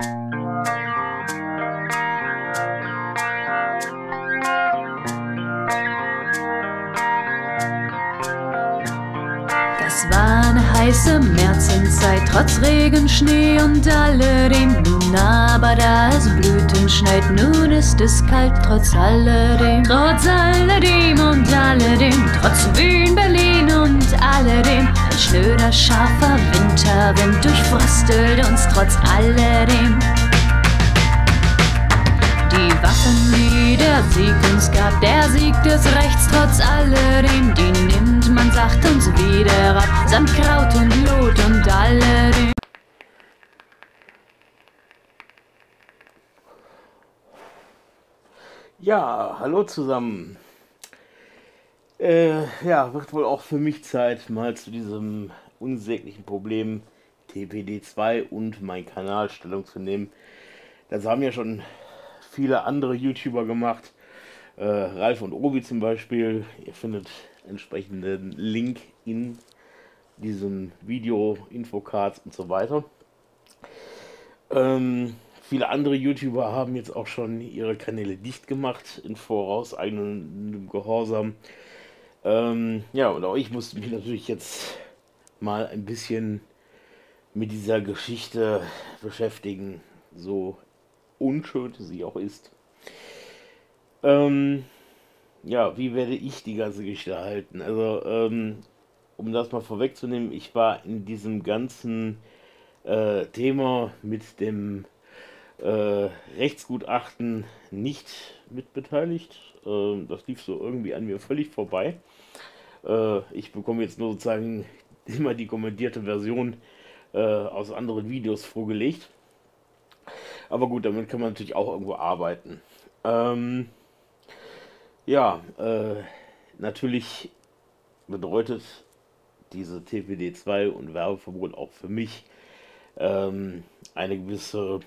Es war eine heiße Märzenzeit, trotz Regen, Schnee und alledem nun. Aber da es Blüten schneit, nun ist es kalt, trotz alledem. Trotz alledem und alledem, trotz Wien, Berlin und alledem. Ein schnöder, scharfer Winterwind durchfröstelt uns trotz alledem. Die Waffen, die der Sieg uns gab, der Sieg des Rechts, trotz alledem, die nimmt man sacht uns wieder ab, samt Kraut und Lot und alledem. Ja, hallo zusammen. Ja, wird wohl auch für mich Zeit, mal zu diesem unsäglichen Problem TPD2 und mein Kanal Stellung zu nehmen. Das haben ja schon viele andere YouTuber gemacht, Ralf und Obi zum Beispiel. Ihr findet entsprechenden Link in diesem Video, Infocards und so weiter. Viele andere YouTuber haben jetzt auch schon ihre Kanäle dicht gemacht, in vorauseilendem Gehorsam. Ja, und auch ich musste mich natürlich jetzt mal ein bisschen mit dieser Geschichte beschäftigen, so unschön sie auch ist. Ja, wie werde ich die ganze Geschichte halten? Also, um das mal vorwegzunehmen, ich war in diesem ganzen Thema mit dem Rechtsgutachten nicht mitbeteiligt. Das lief so irgendwie an mir völlig vorbei. Ich bekomme jetzt nur sozusagen immer die kommentierte Version aus anderen Videos vorgelegt. Aber gut, damit kann man natürlich auch irgendwo arbeiten. Ja, natürlich bedeutet diese TPD2 und Werbeverbot auch für mich eine gewisse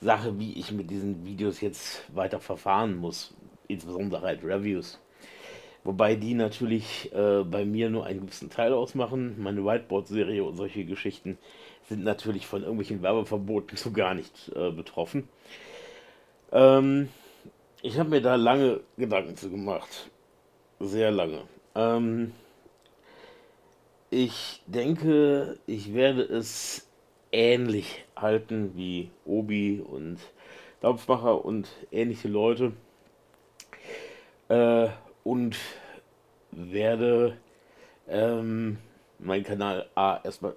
Sache, wie ich mit diesen Videos jetzt weiter verfahren muss. Insbesondere halt Reviews. Wobei die natürlich bei mir nur einen gewissen Teil ausmachen. Meine Whiteboard-Serie und solche Geschichten sind natürlich von irgendwelchen Werbeverboten so gar nicht betroffen. Ich habe mir da lange Gedanken zu gemacht. Sehr lange. Ich denke, ich werde es ähnlich halten wie Obi und Dampfmacher und ähnliche Leute. Und werde meinen Kanal A erstmal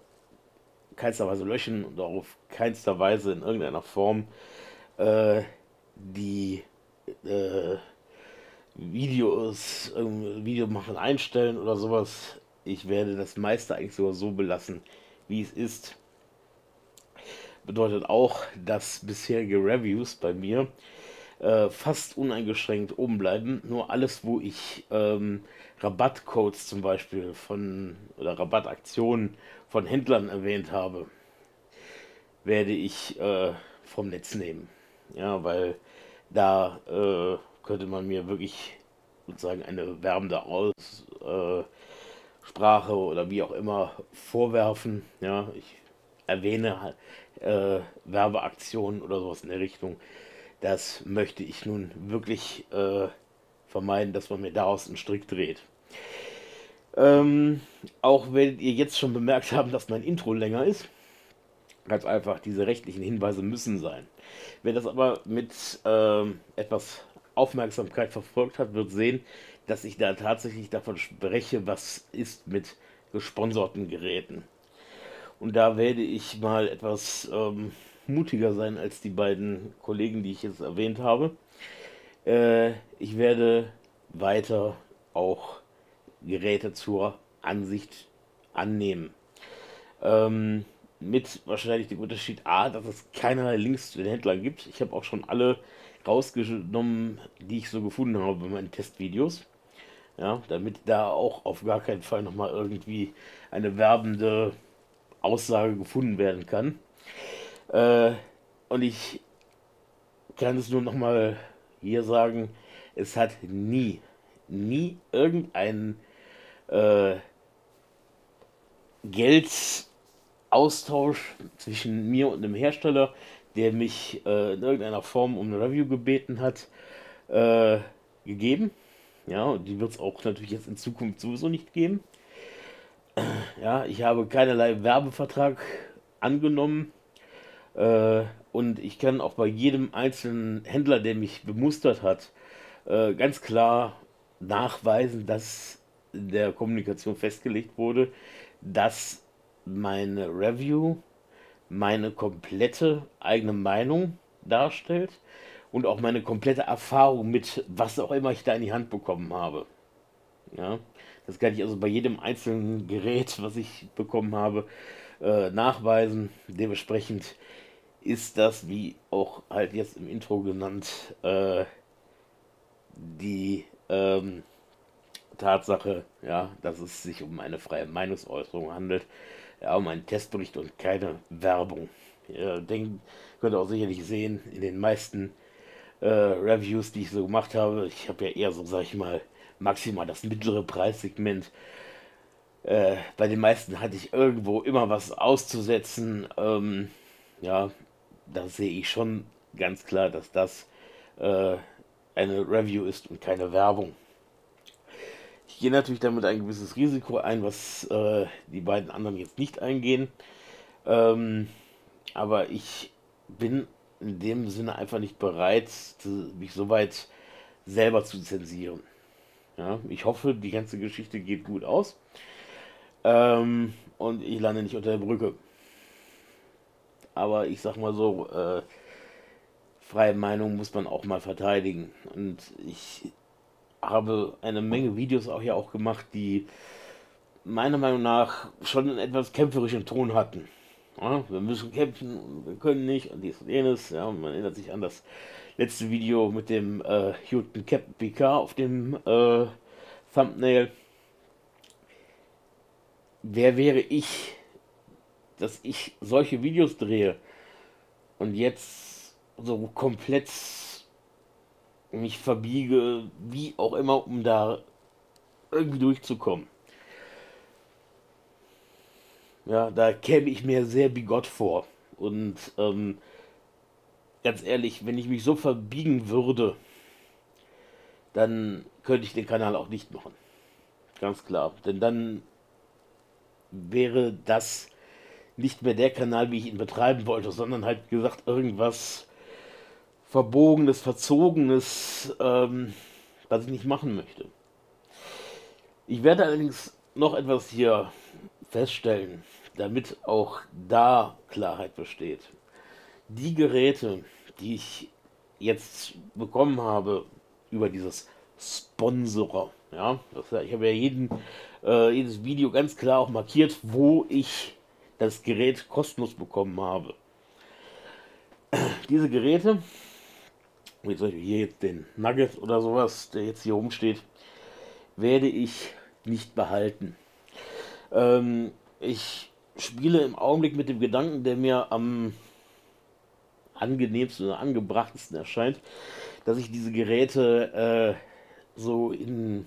keinsterweise löschen und auch auf keinsterweise in irgendeiner Form die Videos, Video machen, einstellen oder sowas. Ich werde das meiste eigentlich sogar so belassen, wie es ist. Bedeutet auch, dass bisherige Reviews bei mir fast uneingeschränkt oben bleiben. Nur alles, wo ich Rabattcodes zum Beispiel von oder Rabattaktionen von Händlern erwähnt habe, werde ich vom Netz nehmen. Ja, weil da könnte man mir wirklich sozusagen eine werbende Aussprache oder wie auch immer vorwerfen. Ja, ich erwähne Werbeaktionen oder sowas in der Richtung. Das möchte ich nun wirklich vermeiden, dass man mir daraus einen Strick dreht. Auch werdet ihr jetzt schon bemerkt haben, dass mein Intro länger ist. Ganz einfach, diese rechtlichen Hinweise müssen sein. Wer das aber mit etwas Aufmerksamkeit verfolgt hat, wird sehen, dass ich da tatsächlich davon spreche, was ist mit gesponserten Geräten. Und da werde ich mal etwas mutiger sein als die beiden Kollegen, die ich jetzt erwähnt habe. Ich werde weiter auch Geräte zur Ansicht annehmen. Mit wahrscheinlich dem Unterschied A, dass es keinerlei Links zu den Händlern gibt. Ich habe auch schon alle rausgenommen, die ich so gefunden habe bei meinen Testvideos. Ja, damit da auch auf gar keinen Fall nochmal irgendwie eine werbende Aussage gefunden werden kann. Und ich kann es nur nochmal hier sagen, es hat nie irgendein Geld Austausch zwischen mir und einem Hersteller, der mich in irgendeiner Form um eine Review gebeten hat, gegeben. Ja, und die wird es auch natürlich jetzt in Zukunft sowieso nicht geben. Ja, ich habe keinerlei Werbevertrag angenommen und ich kann auch bei jedem einzelnen Händler, der mich bemustert hat, ganz klar nachweisen, dass in der Kommunikation festgelegt wurde, dass meine Review meine komplette eigene Meinung darstellt und auch meine komplette Erfahrung mit was auch immer ich da in die Hand bekommen habe. Ja, das kann ich also bei jedem einzelnen Gerät, was ich bekommen habe, nachweisen. Dementsprechend ist das, wie auch halt jetzt im Intro genannt, die Tatsache, ja, dass es sich um eine freie Meinungsäußerung handelt, ja, um einen Testbericht und keine Werbung. Ihr könnt auch sicherlich sehen, in den meisten Reviews, die ich so gemacht habe, ich habe ja eher so, sag ich mal, maximal das mittlere Preissegment. Bei den meisten hatte ich irgendwo immer was auszusetzen. Ja, da sehe ich schon ganz klar, dass das eine Review ist und keine Werbung. Ich gehe natürlich damit ein gewisses Risiko ein, was die beiden anderen jetzt nicht eingehen. Aber ich bin in dem Sinne einfach nicht bereit, mich so weit selber zu zensieren. Ja, ich hoffe, die ganze Geschichte geht gut aus und ich lande nicht unter der Brücke. Aber ich sag mal so, freie Meinung muss man auch mal verteidigen. Und ich habe eine Menge Videos auch hier auch gemacht, die meiner Meinung nach schon einen etwas kämpferischen Ton hatten. Ja, wir müssen kämpfen, wir können nicht und dies und jenes. Ja, und man erinnert sich an das letzte Video mit dem Houghton Captain Picard auf dem Thumbnail. Wer wäre ich, dass ich solche Videos drehe und jetzt so komplett mich verbiege, wie auch immer, um da irgendwie durchzukommen. Ja, da käme ich mir sehr bigott vor. Und ganz ehrlich, wenn ich mich so verbiegen würde, dann könnte ich den Kanal auch nicht machen. Ganz klar. Denn dann wäre das nicht mehr der Kanal, wie ich ihn betreiben wollte, sondern halt gesagt, irgendwas Verbogenes, Verzogenes, was ich nicht machen möchte. Ich werde allerdings noch etwas hier feststellen, damit auch da Klarheit besteht. Die Geräte, die ich jetzt bekommen habe über dieses Sponsorer, ja, ich habe ja jedes Video ganz klar auch markiert, wo ich das Gerät kostenlos bekommen habe. Diese Geräte, wie zum Beispiel hier jetzt den Nugget oder sowas, der jetzt hier rumsteht, werde ich nicht behalten. Ich spiele im Augenblick mit dem Gedanken, der mir am angenehmsten oder angebrachtesten erscheint, dass ich diese Geräte so in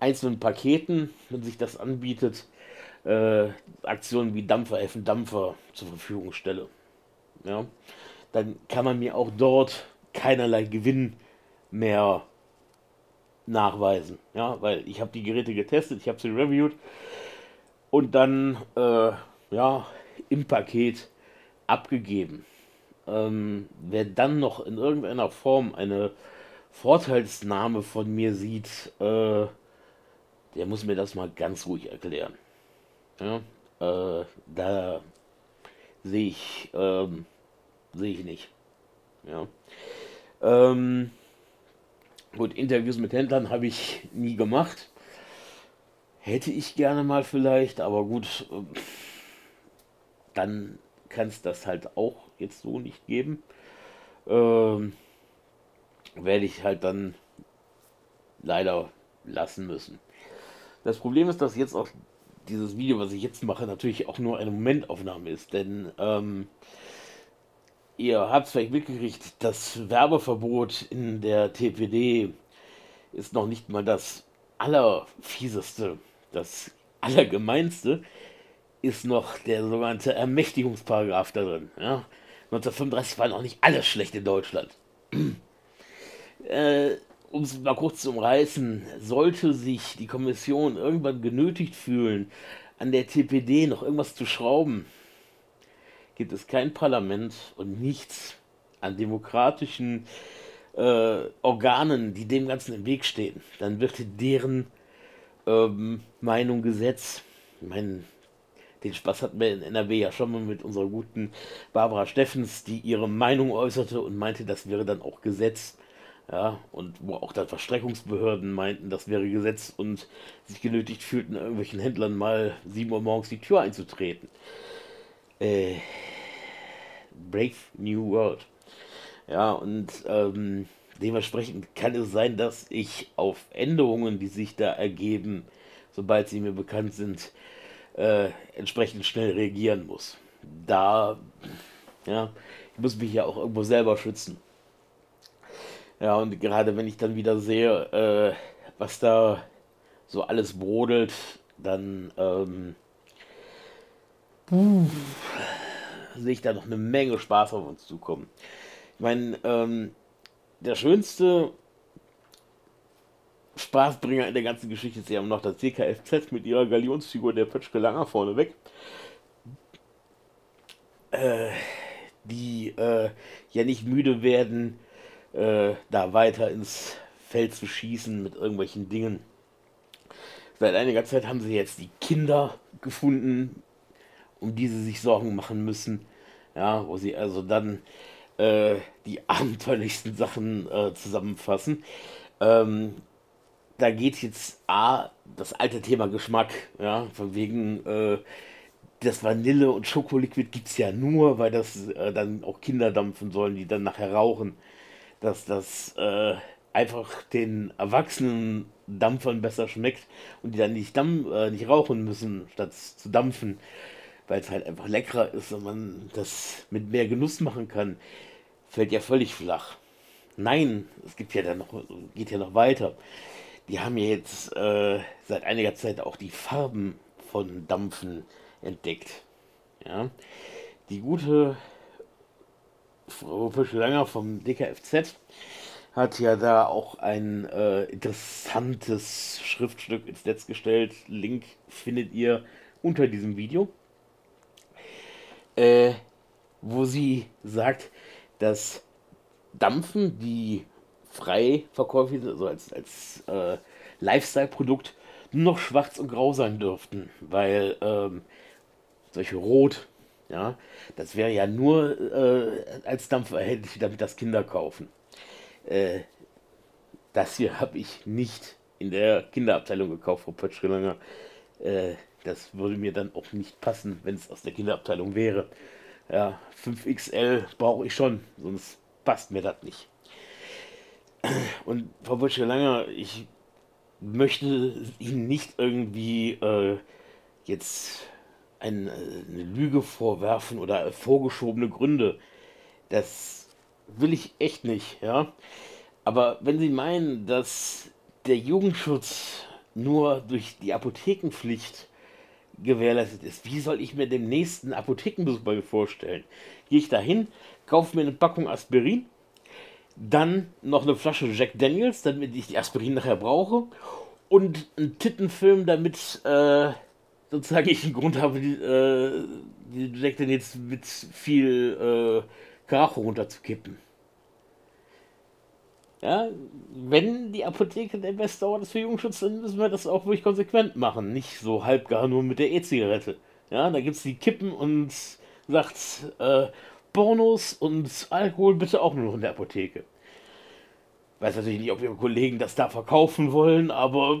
einzelnen Paketen, wenn sich das anbietet, Aktionen wie Dampfer-Helfen-Dampfer zur Verfügung stelle. Ja? Dann kann man mir auch dort keinerlei Gewinn mehr nachweisen. Ja? Weil ich habe die Geräte getestet, ich habe sie reviewed. Und dann ja, im Paket abgegeben. Wer dann noch in irgendeiner Form eine Vorteilsnahme von mir sieht, der muss mir das mal ganz ruhig erklären. Ja? Da sehe ich nicht. Ja. Gut, Interviews mit Händlern habe ich nie gemacht. Hätte ich gerne mal vielleicht, aber gut, dann kann es das halt auch jetzt so nicht geben. Werde ich halt dann leider lassen müssen. Das Problem ist, dass jetzt auch dieses Video, was ich jetzt mache, natürlich auch nur eine Momentaufnahme ist, denn ihr habt es vielleicht mitgekriegt, das Werbeverbot in der TPD ist noch nicht mal das allerfieseste. Das Allergemeinste ist noch der sogenannte Ermächtigungsparagraf da drin. Ja? 1935 war noch nicht alles schlecht in Deutschland. Um es mal kurz zu umreißen, sollte sich die Kommission irgendwann genötigt fühlen, an der TPD noch irgendwas zu schrauben, gibt es kein Parlament und nichts an demokratischen Organen, die dem Ganzen im Weg stehen. Dann wird deren Meinung Gesetz. Ich meine, den Spaß hatten wir in NRW ja schon mal mit unserer guten Barbara Steffens, die ihre Meinung äußerte und meinte, das wäre dann auch Gesetz. Ja, und wo auch dann Verstreckungsbehörden meinten, das wäre Gesetz und sich genötigt fühlten, irgendwelchen Händlern mal 7 Uhr morgens die Tür einzutreten. Brave New World. Ja, und dementsprechend kann es sein, dass ich auf Änderungen, die sich da ergeben, sobald sie mir bekannt sind, entsprechend schnell reagieren muss. Da, ja, ich muss mich ja auch irgendwo selber schützen. Ja, und gerade wenn ich dann wieder sehe, was da so alles brodelt, dann sehe ich da noch eine Menge Spaß auf uns zukommen. Ich meine, der schönste Spaßbringer in der ganzen Geschichte ist ja noch das DKFZ mit ihrer Galionsfigur, der Pötschke Langer vorneweg. Die ja nicht müde werden, da weiter ins Feld zu schießen mit irgendwelchen Dingen. Seit einiger Zeit haben sie jetzt die Kinder gefunden, um die sie sich Sorgen machen müssen, ja, wo sie also dann die abenteuerlichsten Sachen zusammenfassen. Da geht jetzt das alte Thema Geschmack, ja, von wegen das Vanille- und Schokoliquid gibt es ja nur, weil das dann auch Kinder dampfen sollen, die dann nachher rauchen. Dass das einfach den erwachsenen Dampfern besser schmeckt und die dann nicht rauchen müssen, statt zu dampfen, weil es halt einfach leckerer ist und man das mit mehr Genuss machen kann, fällt ja völlig flach. Nein, es gibt ja dann noch, geht ja noch weiter. Die haben ja jetzt seit einiger Zeit auch die Farben von Dampfen entdeckt. Ja? Die gute Frau Fischer-Langer vom DKFZ hat ja da auch ein interessantes Schriftstück ins Netz gestellt. Link findet ihr unter diesem Video, wo sie sagt, dass Dampfen, die frei verkäuflich sind, also als Lifestyle-Produkt, nur noch schwarz und grau sein dürften, weil solche Rot, ja, das wäre ja nur als Dampf erhältlich, damit das Kinder kaufen. Das hier habe ich nicht in der Kinderabteilung gekauft, Frau Pötschke Langer. Das würde mir dann auch nicht passen, wenn es aus der Kinderabteilung wäre. Ja, 5XL brauche ich schon, sonst passt mir das nicht. Und Frau Pötschke Langer, ich möchte Ihnen nicht irgendwie jetzt eine Lüge vorwerfen oder vorgeschobene Gründe. Das will ich echt nicht, ja. Aber wenn Sie meinen, dass der Jugendschutz nur durch die Apothekenpflicht gewährleistet ist, wie soll ich mir den nächsten Apothekenbesuch bei mir vorstellen? Gehe ich dahin, kaufe mir eine Packung Aspirin, dann noch eine Flasche Jack Daniels, damit ich die Aspirin nachher brauche, und einen Tittenfilm, damit sozusagen ich einen Grund habe, die Jack Daniels mit viel Karacho runterzukippen. Ja, wenn die Apotheke der beste Ort ist für Jugendschutz, dann müssen wir das auch wirklich konsequent machen. Nicht so halbgar nur mit der E-Zigarette. Ja, da gibt es die Kippen und sagt, Pornos und Alkohol bitte auch nur noch in der Apotheke. Weiß natürlich nicht, ob Ihre Kollegen das da verkaufen wollen, aber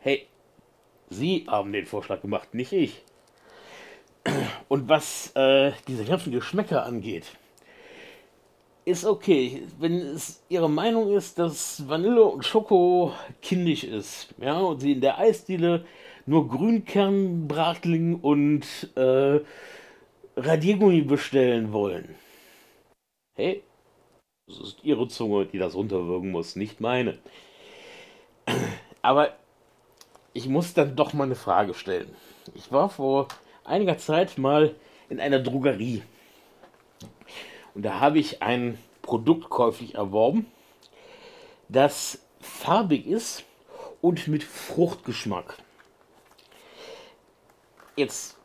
hey, Sie haben den Vorschlag gemacht, nicht ich. Und was diese ganzen Geschmäcker angeht, ist okay, wenn es Ihre Meinung ist, dass Vanille und Schoko kindisch ist, ja, und Sie in der Eisdiele nur Grünkernbratling und Radiergummi bestellen wollen. Hey, das ist Ihre Zunge, die das runterwürgen muss, nicht meine. Aber ich muss dann doch mal eine Frage stellen. Ich war vor einiger Zeit mal in einer Drogerie. Und da habe ich ein Produkt käuflich erworben, das farbig ist und mit Fruchtgeschmack. Jetzt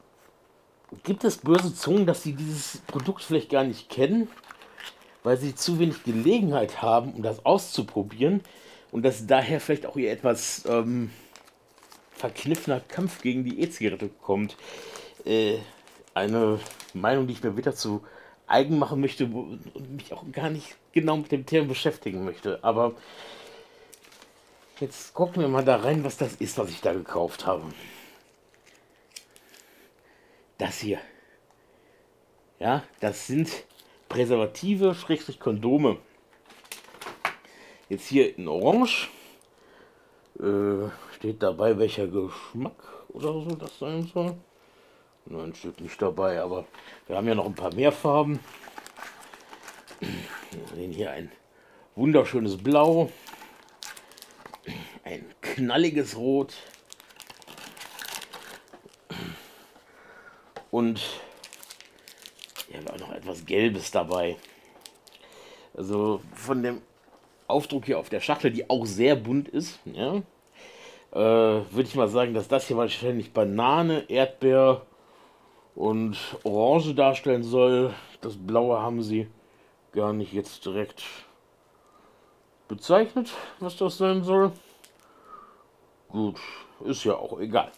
gibt es böse Zungen, dass sie dieses Produkt vielleicht gar nicht kennen, weil sie zu wenig Gelegenheit haben, um das auszuprobieren und dass daher vielleicht auch ihr etwas verkniffener Kampf gegen die E-Zigarette kommt. Eine Meinung, die ich mir wieder zu eigen machen möchte und mich auch gar nicht genau mit dem Thema beschäftigen möchte. Aber jetzt gucken wir mal da rein, was das ist, was ich da gekauft habe. Das hier. Ja, das sind Präservative, Schrägstrich Kondome. Jetzt hier in Orange. Steht dabei, welcher Geschmack oder so das sein soll. Nein, steht nicht dabei, aber wir haben ja noch ein paar mehr Farben. Wir sehen hier ein wunderschönes Blau, ein knalliges Rot und wir haben auch noch etwas Gelbes dabei. Also von dem Aufdruck hier auf der Schachtel, die auch sehr bunt ist, ja, würde ich mal sagen, dass das hier wahrscheinlich Banane, Erdbeer und Orange darstellen soll. Das Blaue haben sie gar nicht jetzt direkt bezeichnet, was das sein soll. Gut, ist ja auch egal.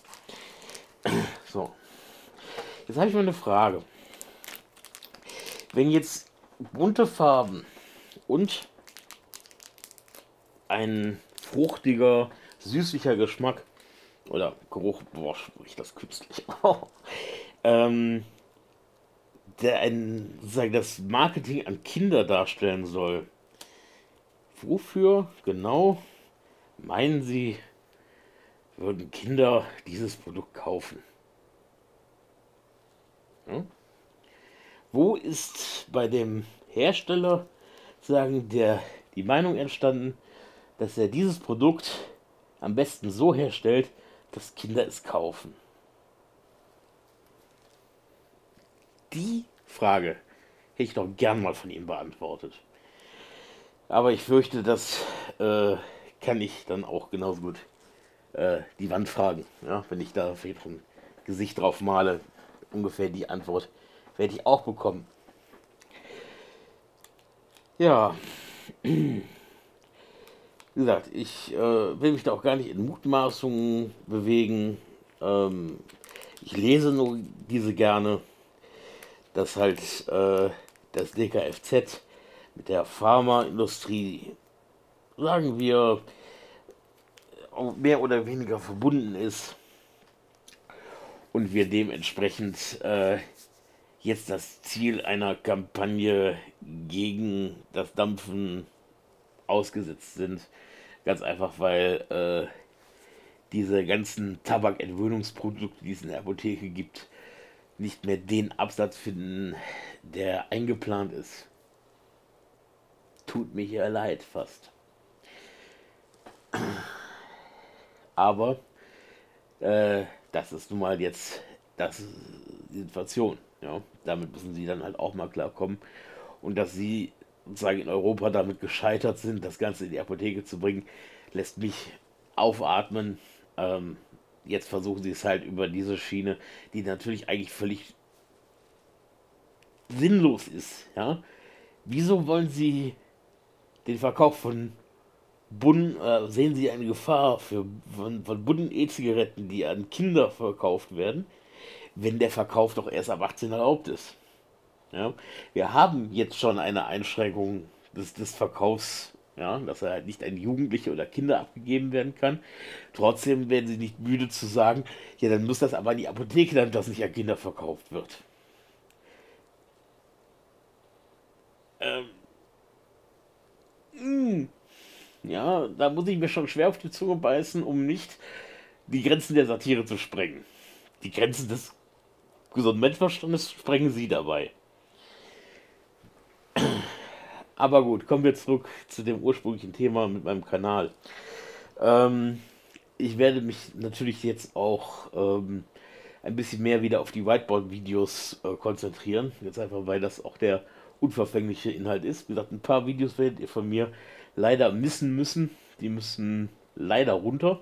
So, jetzt habe ich mal eine Frage. Wenn jetzt bunte Farben und ein fruchtiger, süßlicher Geschmack oder Geruch, boah, sprich das künstlich, der das Marketing an Kinder darstellen soll. Wofür genau meinen Sie, würden Kinder dieses Produkt kaufen? Hm? Wo ist bei dem Hersteller sagen die Meinung entstanden, dass er dieses Produkt am besten so herstellt, dass Kinder es kaufen? Die Frage hätte ich doch gern mal von ihm beantwortet. Aber ich fürchte, das kann ich dann auch genauso gut die Wand fragen. Ja? Wenn ich da vielleicht ein Gesicht drauf male, ungefähr die Antwort werde ich auch bekommen. Ja, wie gesagt, ich will mich da auch gar nicht in Mutmaßungen bewegen. Ich lese nur diese gerne. Dass halt das DKFZ mit der Pharmaindustrie, sagen wir, mehr oder weniger verbunden ist und wir dementsprechend jetzt das Ziel einer Kampagne gegen das Dampfen ausgesetzt sind. Ganz einfach, weil diese ganzen Tabakentwöhnungsprodukte, die es in der Apotheke gibt, nicht mehr den Absatz finden, der eingeplant ist. Tut mir ja leid fast. Aber das ist nun mal jetzt die Situation. Ja? Damit müssen sie dann halt auch mal klarkommen. Und dass sie sozusagen in Europa damit gescheitert sind, das Ganze in die Apotheke zu bringen, lässt mich aufatmen. Jetzt versuchen sie es halt über diese Schiene, die natürlich eigentlich völlig sinnlos ist. Ja? Wieso wollen sie den Verkauf von Bunnen, sehen sie eine Gefahr von Bunnen E-Zigaretten, die an Kinder verkauft werden, wenn der Verkauf doch erst ab 18 erlaubt ist? Ja? Wir haben jetzt schon eine Einschränkung des Verkaufs. Ja, dass er halt nicht an Jugendliche oder Kinder abgegeben werden kann. Trotzdem werden sie nicht müde zu sagen, ja, dann muss das aber in die Apotheke, damit das nicht an Kinder verkauft wird. Ja, da muss ich mir schon schwer auf die Zunge beißen, um nicht die Grenzen der Satire zu sprengen. Die Grenzen des gesunden Menschenverstandes sprengen sie dabei. Aber gut, kommen wir zurück zu dem ursprünglichen Thema mit meinem Kanal. Ich werde mich natürlich jetzt auch ein bisschen mehr wieder auf die Whiteboard-Videos konzentrieren. Jetzt einfach, weil das auch der unverfängliche Inhalt ist. Wie gesagt, ein paar Videos werdet ihr von mir leider missen müssen. Die müssen leider runter.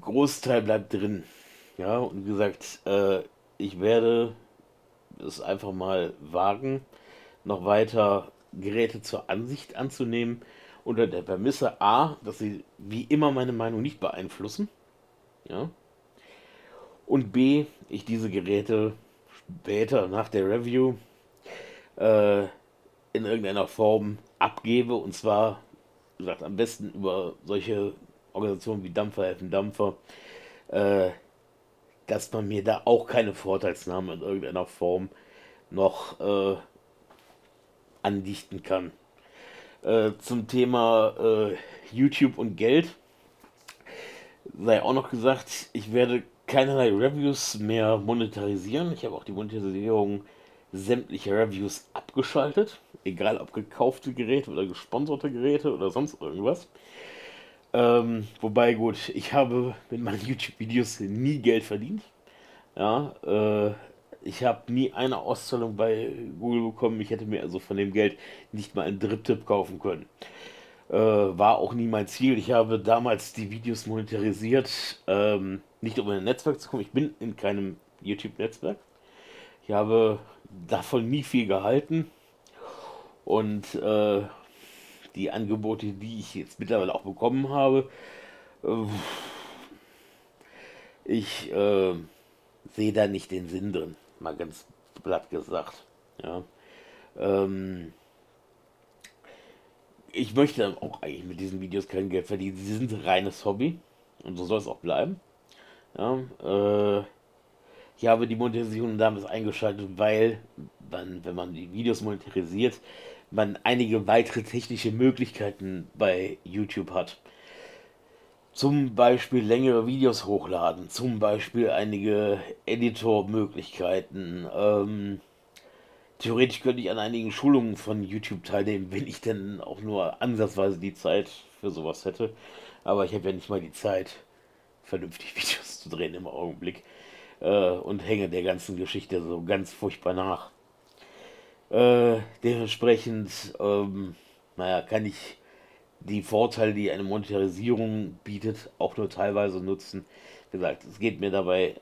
Großteil bleibt drin. Ja, und wie gesagt, ich werde es einfach mal wagen, noch weiter Geräte zur Ansicht anzunehmen, unter der Prämisse A, dass sie wie immer meine Meinung nicht beeinflussen, ja, und B, ich diese Geräte später nach der Review in irgendeiner Form abgebe, und zwar, wie gesagt, am besten über solche Organisationen wie Dampfer-Helfen-Dampfer, dass man mir da auch keine Vorteilsnahme in irgendeiner Form noch andichten kann. Zum Thema YouTube und Geld sei auch noch gesagt, ich werde keinerlei Reviews mehr monetarisieren. Ich habe auch die Monetarisierung sämtlicher Reviews abgeschaltet, egal ob gekaufte Geräte oder gesponserte Geräte oder sonst irgendwas. Wobei, gut, ich habe mit meinen YouTube-Videos nie Geld verdient. Ja, ich habe nie eine Auszahlung bei Google bekommen. Ich hätte mir also von dem Geld nicht mal einen Drip-Tipp kaufen können. War auch nie mein Ziel. Ich habe damals die Videos monetarisiert, nicht um in ein Netzwerk zu kommen. Ich bin in keinem YouTube-Netzwerk. Ich habe davon nie viel gehalten. Und die Angebote, die ich jetzt mittlerweile auch bekommen habe, ich sehe da nicht den Sinn drin, mal ganz platt gesagt. Ja. Ich möchte dann auch eigentlich mit diesen Videos kein Geld verdienen, sie sind reines Hobby und so soll es auch bleiben. Ja, ich habe die Monetarisierung damals eingeschaltet, weil man, wenn man die Videos monetarisiert, man einige weitere technische Möglichkeiten bei YouTube hat. Zum Beispiel längere Videos hochladen, zum Beispiel einige Editor-Möglichkeiten. Theoretisch könnte ich an einigen Schulungen von YouTube teilnehmen, wenn ich denn auch nur ansatzweise die Zeit für sowas hätte. Aber ich habe ja nicht mal die Zeit, vernünftig Videos zu drehen im Augenblick. Und hänge der ganzen Geschichte so ganz furchtbar nach. Dementsprechend naja, kann ich die Vorteile, die eine Monetarisierung bietet, auch nur teilweise nutzen. Wie gesagt, es geht mir dabei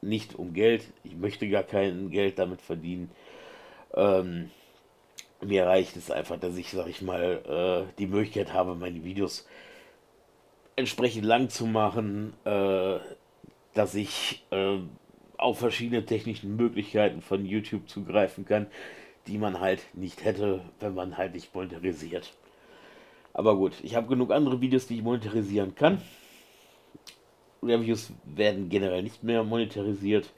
nicht um Geld. Ich möchte gar kein Geld damit verdienen. Mir reicht es einfach, dass ich, sag ich mal, die Möglichkeit habe, meine Videos entsprechend lang zu machen, dass ich auf verschiedene technischen Möglichkeiten von YouTube zugreifen kann, die man halt nicht hätte, wenn man halt nicht monetarisiert. Aber gut, ich habe genug andere Videos, die ich monetarisieren kann. Reviews werden generell nicht mehr monetarisiert.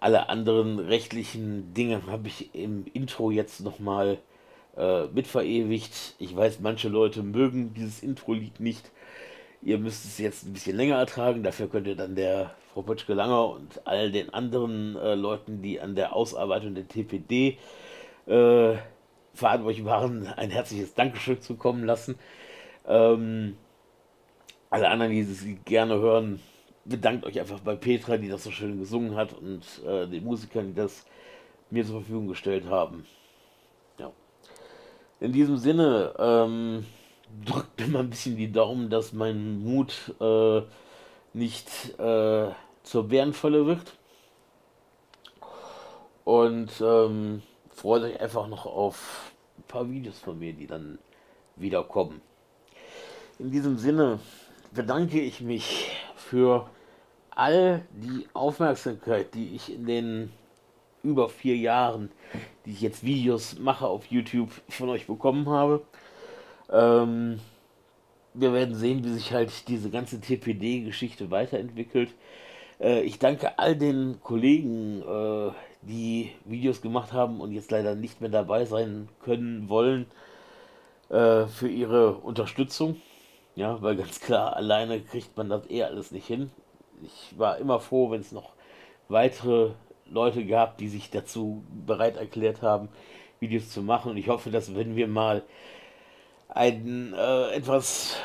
Alle anderen rechtlichen Dinge habe ich im Intro jetzt nochmal mit verewigt. Ich weiß, manche Leute mögen dieses Intro-Lied nicht. Ihr müsst es jetzt ein bisschen länger ertragen. Dafür könnt ihr dann der Frau Pötschke Langer und all den anderen Leuten, die an der Ausarbeitung der TPD verantwortlich waren, ein herzliches Dankeschön zukommen lassen. Alle anderen, die es gerne hören, bedankt euch einfach bei Petra, die das so schön gesungen hat, und den Musikern, die das mir zur Verfügung gestellt haben. Ja. In diesem Sinne, drückt mir mal ein bisschen die Daumen, dass mein Mut nicht zur Bärenfalle wird. Und freut euch einfach noch auf ein paar Videos von mir, die dann wieder kommen. In diesem Sinne bedanke ich mich für all die Aufmerksamkeit, die ich in den über 4 Jahren, die ich jetzt Videos mache auf YouTube, von euch bekommen habe. Wir werden sehen, wie sich halt diese ganze TPD-Geschichte weiterentwickelt. Ich danke all den Kollegen, die Videos gemacht haben und jetzt leider nicht mehr dabei sein können, wollen, für ihre Unterstützung. Ja, weil ganz klar, alleine kriegt man das alles nicht hin. Ich war immer froh, wenn es noch weitere Leute gab, die sich dazu bereit erklärt haben, Videos zu machen. Und ich hoffe, dass, wenn wir mal einen etwas,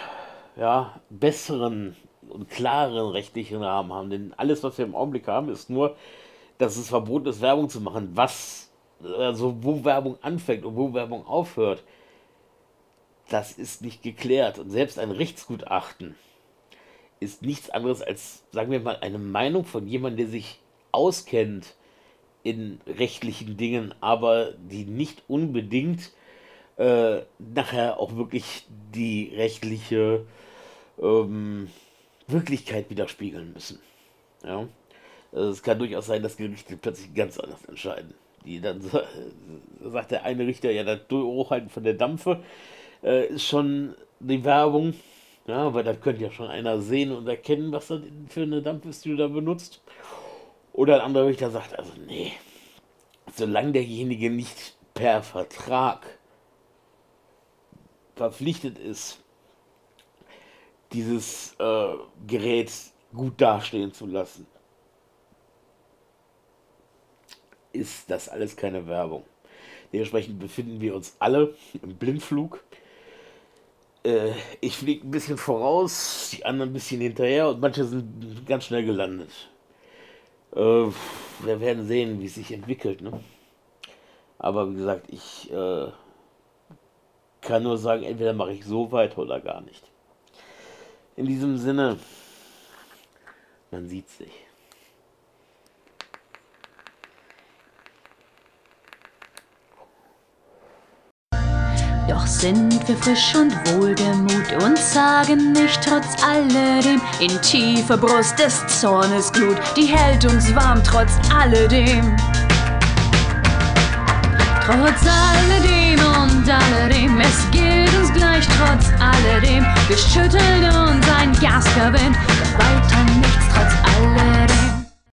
ja, besseren und klaren rechtlichen Rahmen haben. Denn alles, was wir im Augenblick haben, ist nur, dass es verboten ist, Werbung zu machen. Was, also wo Werbung anfängt und wo Werbung aufhört, das ist nicht geklärt. Und selbst ein Rechtsgutachten ist nichts anderes als, sagen wir mal, eine Meinung von jemandem, der sich auskennt in rechtlichen Dingen, aber die nicht unbedingt nachher auch wirklich die rechtliche Wirklichkeit widerspiegeln müssen. Ja? Also es kann durchaus sein, dass Gerichte plötzlich ganz anders entscheiden. Die dann sagt der eine Richter, ja, das Hochhalten von der Dampfe ist schon die Werbung, ja, weil da könnte ja schon einer sehen und erkennen, was das für eine Dampfe ist, die du da benutzt. Oder ein anderer Richter sagt, also nee, solange derjenige nicht per Vertrag verpflichtet ist, dieses Gerät gut dastehen zu lassen, ist das alles keine Werbung. Dementsprechend befinden wir uns alle im Blindflug. Ich fliege ein bisschen voraus, die anderen ein bisschen hinterher und manche sind ganz schnell gelandet. Wir werden sehen, wie es sich entwickelt, ne? Aber wie gesagt, ich kann nur sagen, entweder mache ich so weit oder gar nicht. In diesem Sinne, man sieht sich. Doch sind wir frisch und wohlgemut und sagen nicht trotz alledem in tiefer Brust des Zornes Glut, die hält uns warm trotz alledem. Trotz alledem und alledem, es gilt uns gleich trotz alledem, wir schütteln uns ein Gaskerwind, doch weiter nichts trotz alledem.